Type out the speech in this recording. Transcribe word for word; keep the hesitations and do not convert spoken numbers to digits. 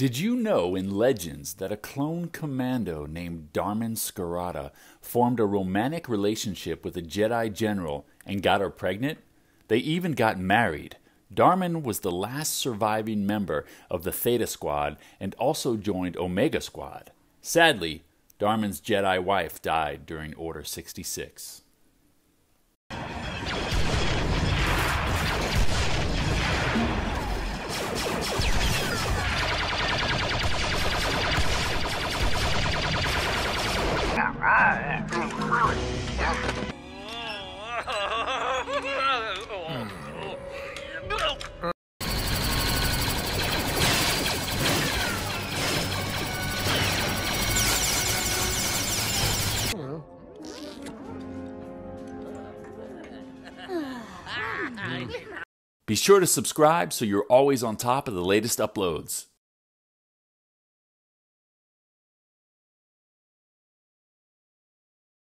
Did you know in Legends that a clone commando named Darman Skirata formed a romantic relationship with a Jedi general and got her pregnant? They even got married. Darman was the last surviving member of the Theta squad and also joined Omega squad. Sadly, Darman's Jedi wife died during Order sixty-six. Be sure to subscribe so you're always on top of the latest uploads.